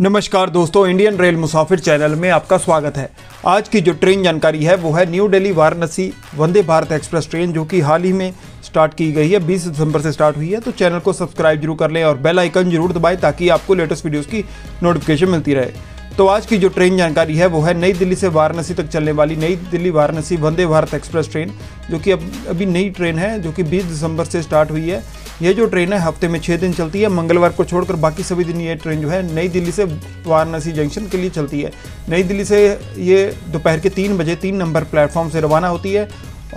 नमस्कार दोस्तों, Indian rail मुसाफिर channel में आपका स्वागत है। आज की जो ट्रेन जानकारी है वो है new Delhi Varanasi Vande Bharat express train, जो कि हाल ही में स्टार्ट की गई है। 20 दिसंबर से स्टार्ट हुई है। तो चैनल को सब्सक्राइब जरूर कर लें और बेल आइकन जरूर दबाएं ताकि आपको लेटेस्ट वीडियोस की नोटिफिकेशन मिलती रहे। तो आज की जो ट्रेन जानकारी है वो है नई दिल्ली से वाराणसी तक चलने वाली नई दिल्ली वाराणसी वंदे भारत एक्सप्रेस ट्रेन, जो कि अभी नई ट्रेन है, जो कि 20 दिसंबर से स्टार्ट हुई है। यह जो ट्रेन है हफ्ते में 6 दिन चलती है, मंगलवार को छोड़कर बाकी सभी दिन ये ट्रेन जो है नई दिल्ली से वाराणसी जंक्शन के लिए चलती है। नई दिल्ली से ये दोपहर के 3 बजे 3 नंबर प्लेटफॉर्म से रवाना होती है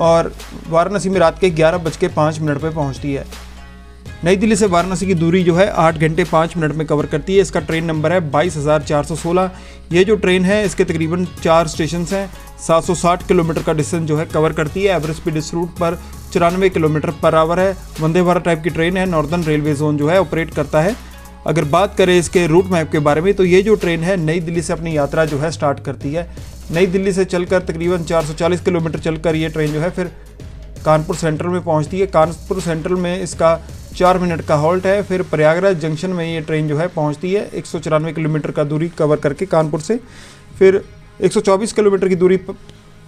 और वाराणसी में रात के 11:05 पर पहुँचती है। नई दिल्ली से वाराणसी की दूरी जो है 8 घंटे 5 मिनट में कवर करती है। इसका ट्रेन नंबर है 22,416। ये जो ट्रेन है इसके तकरीबन 4 स्टेशन हैं। 760 किलोमीटर का डिस्टेंस जो है कवर करती है। एवरेज स्पीड इस रूट पर 94 किलोमीटर पर आवर है। वंदे भारत टाइप की ट्रेन है। नॉर्दर्न रेलवे जोन जो है ऑपरेट करता है। अगर बात करें इसके रूट मैप के बारे में तो ये जो ट्रेन है नई दिल्ली से अपनी यात्रा जो है स्टार्ट करती है। नई दिल्ली से चलकर तकरीबन 440 किलोमीटर चलकर ये ट्रेन जो है फिर कानपुर सेंट्रल में पहुंचती है। कानपुर सेंट्रल में इसका 4 मिनट का हॉल्ट है। फिर प्रयागराज जंक्शन में ये ट्रेन जो है पहुंचती है। 194 किलोमीटर का दूरी कवर करके कानपुर से, फिर 124 किलोमीटर की दूरी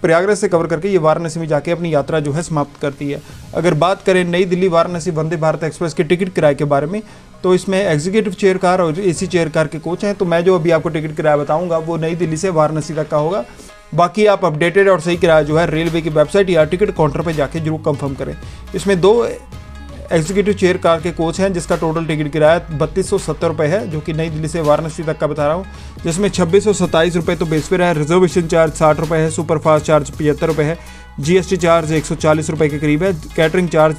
प्रयागराज से कवर करके ये वाराणसी में जाके अपनी यात्रा जो है समाप्त करती है। अगर बात करें नई दिल्ली वाराणसी वंदे भारत एक्सप्रेस के टिकट किराए के बारे में तो इसमें एग्जीक्यूटिव चेयर कार और एसी चेयर कार के कोच हैं। तो मैं जो अभी आपको टिकट किराया बताऊँगा वो नई दिल्ली से वाराणसी तक का होगा। बाकी आप अपडेटेड और सही किराया जो है रेलवे की वेबसाइट या टिकट काउंटर पर जाके जरूर कंफर्म करें। इसमें 2 एग्जीक्यूटिव चेयर कार के कोच हैं जिसका टोटल टिकट किराया 3270 रुपये है, जो कि नई दिल्ली से वाराणसी तक का बता रहा हूँ, जिसमें 2627 रुपये तो बेस पे है। रिजर्वेशन चार्ज 60 रुपये है। सुपरफास्ट चार्ज 75 रुपये है। जीएसटी चार्ज 140 रुपये के करीब है। कैटरिंग चार्ज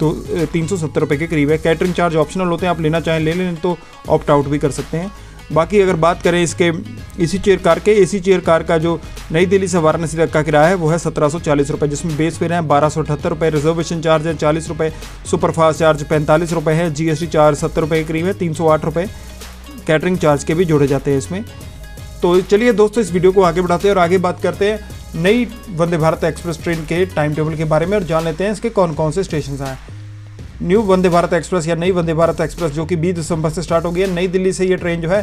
तो 370 रुपये के करीब है। कैटरिंग चार्ज ऑप्शनल होते हैं, आप लेना चाहें ले लें, तो ऑप्ट आउट भी कर सकते हैं। बाकी अगर बात करें इसके एसी चेयर कार का जो नई दिल्ली से वाराणसी तक का किराया है वो है 1740 रुपये, जिसमें बेस फेयर है 1278 रुपये, रिजर्वेशन चार्ज है 40 रुपये, सुपरफास्ट चार्ज 45 रुपये है, जीएसटी चार्ज 70 रुपये के करीब है, 308 रुपये कैटरिंग चार्ज के भी जोड़े जाते हैं इसमें। तो चलिए दोस्तों, इस वीडियो को आगे बढ़ाते हैं और आगे बात करते हैं नई वंदे भारत एक्सप्रेस ट्रेन के टाइम टेबल के बारे में और जान लेते हैं इसके कौन कौन से स्टेशन हैं। न्यू वंदे भारत एक्सप्रेस या नई वंदे भारत एक्सप्रेस जो कि 20 दिसंबर से स्टार्ट हो गई है। नई दिल्ली से ये ट्रेन जो है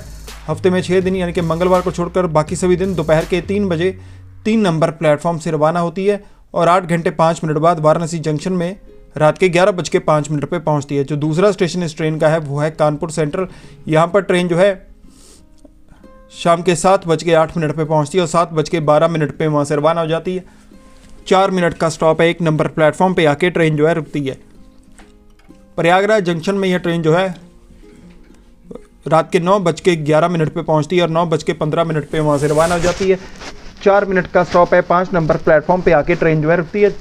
हफ्ते में 6 दिन यानी कि मंगलवार को छोड़कर बाकी सभी दिन दोपहर के 3 बजे 3 नंबर प्लेटफॉर्म से रवाना होती है और 8 घंटे 5 मिनट बाद वाराणसी जंक्शन में रात के 11:05 पर पहुँचती है। जो दूसरा स्टेशन इस ट्रेन का है वो है कानपुर सेंट्रल। यहाँ पर ट्रेन जो है शाम के 7:08 पर पहुँचती है और 7:12 पर वहाँ से रवाना हो जाती है। 4 मिनट का स्टॉप है। 1 नंबर प्लेटफॉर्म पर आके ट्रेन जो है रुकती है। प्रयागराज जंक्शन में यह ट्रेन जो है रात के 9:11 पर पहुंचती है और 9:15 पर वहाँ से रवाना हो जाती है। 4 मिनट का स्टॉप है। 5 नंबर प्लेटफॉर्म पे आके ट्रेन जो है रुकती है।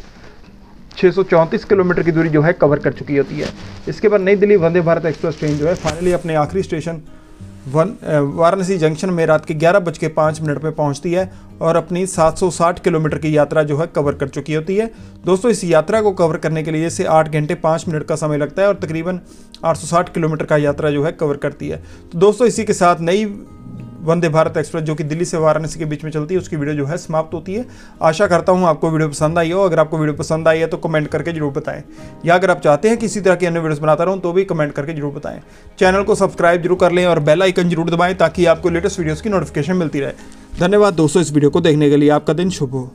634 किलोमीटर की दूरी जो है कवर कर चुकी होती है। इसके बाद नई दिल्ली वंदे भारत एक्सप्रेस ट्रेन जो है फाइनली अपने आखिरी स्टेशन वाराणसी जंक्शन में रात के 11:05 पर पहुंचती है और अपनी 760 किलोमीटर की यात्रा जो है कवर कर चुकी होती है। दोस्तों, इस यात्रा को कवर करने के लिए इसे 8 घंटे 5 मिनट का समय लगता है और तकरीबन 860 किलोमीटर का यात्रा जो है कवर करती है। तो दोस्तों, इसी के साथ नई वंदे भारत एक्सप्रेस जो कि दिल्ली से वाराणसी के बीच में चलती है उसकी वीडियो जो है समाप्त होती है। आशा करता हूं आपको वीडियो पसंद आई हो। अगर आपको वीडियो पसंद आई है तो कमेंट करके जरूर बताएं, या अगर आप चाहते हैं कि इसी तरह की अन्य वीडियोस बनाता रहूं तो भी कमेंट करके जरूर बताएं। चैनल को सब्सक्राइब जरूर कर लें और बेल आइकन जरूर दबाएं ताकि आपको लेटेस्ट वीडियोज़ की नोटिफिकेशन मिलती रहे। धन्यवाद दोस्तों इस वीडियो को देखने के लिए। आपका दिन शुभ हो।